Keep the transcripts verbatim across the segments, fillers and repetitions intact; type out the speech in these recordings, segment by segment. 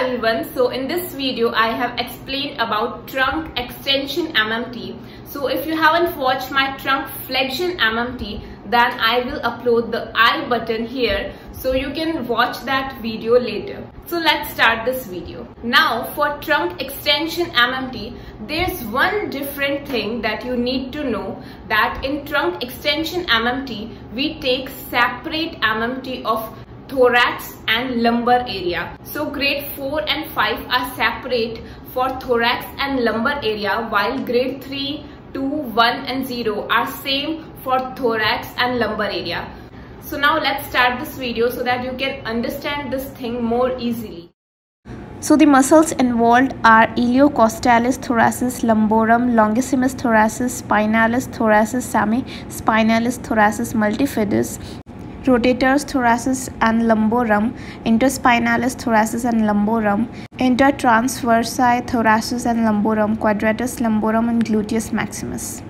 everyone. So in this video I have explained about trunk extension M M T. So if you haven't watched my trunk flexion M M T, then I will upload the I button here, so you can watch that video later. So let's start this video. Now for trunk extension M M T, there's one different thing that you need to know, that in trunk extension M M T, we take separate M M T of thorax and lumbar area. So grade four and five are separate for thorax and lumbar area, while grade three, two, one and zero are same for thorax and lumbar area. So now let's start this video so that you can understand this thing more easily. So the muscles involved are iliocostalis thoracis lumborum, longissimus thoracis, spinalis thoracis, semi-spinalis thoracis multifidus, rotators thoracis and lumborum, interspinalis thoracis and lumborum, intertransversae thoracis and lumborum, quadratus lumborum and gluteus maximus.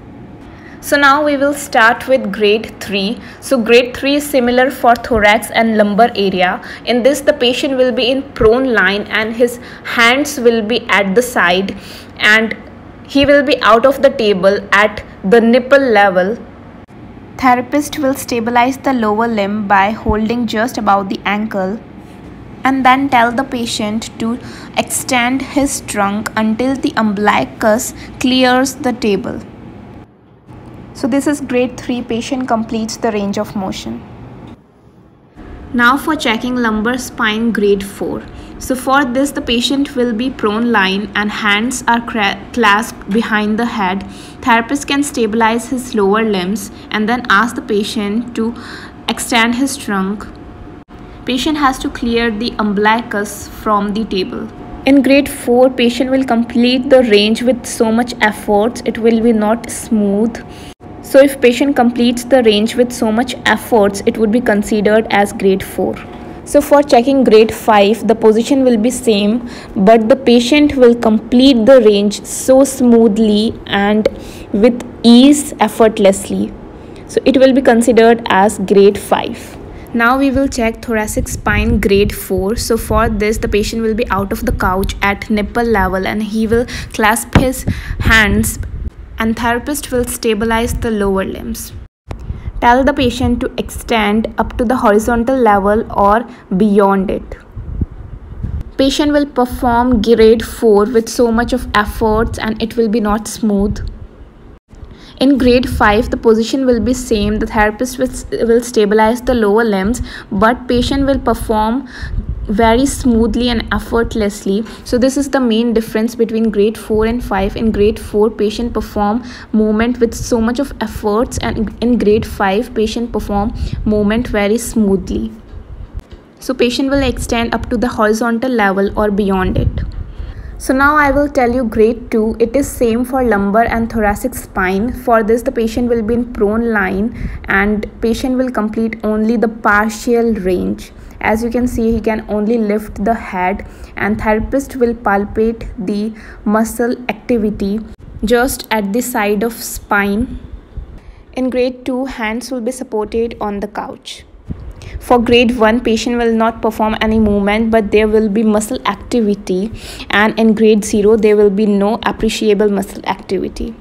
So now we will start with grade three. So grade three is similar for thorax and lumbar area. In this, the patient will be in prone line and his hands will be at the side and he will be out of the table at the nipple level. Therapist will stabilize the lower limb by holding just about the ankle and then tell the patient to extend his trunk until the umbilicus clears the table. So this is grade three, patient completes the range of motion. Now for checking lumbar spine grade four. So for this, the patient will be prone line and hands are clasped behind the head. Therapist can stabilize his lower limbs and then ask the patient to extend his trunk. Patient has to clear the umbilicus from the table. In grade four, patient will complete the range with so much effort, it will be not smooth. So if patient completes the range with so much efforts, it would be considered as grade four. So for checking grade five, the position will be same, but the patient will complete the range so smoothly and with ease, effortlessly. So it will be considered as grade five. Now we will check thoracic spine grade four. So for this, the patient will be out of the couch at nipple level and he will clasp his hands and therapist will stabilize the lower limbs. Tell the patient to extend up to the horizontal level or beyond it. Patient will perform grade four with so much of efforts and it will be not smooth. In grade five, the position will be same. The therapist will, will stabilize the lower limbs, but patient will perform very smoothly and effortlessly. So this is the main difference between grade four and five. In grade four, patient perform movement with so much of efforts, and in grade five, patient perform movement very smoothly. So patient will extend up to the horizontal level or beyond it. So now I will tell you grade two. It is same for lumbar and thoracic spine. For this, the patient will be in prone line and patient will complete only the partial range. As you can see, he can only lift the head and therapist will palpate the muscle activity just at the side of spine. In grade two, hands will be supported on the couch. For grade one, patient will not perform any movement, but there will be muscle activity, and in grade zero, there will be no appreciable muscle activity.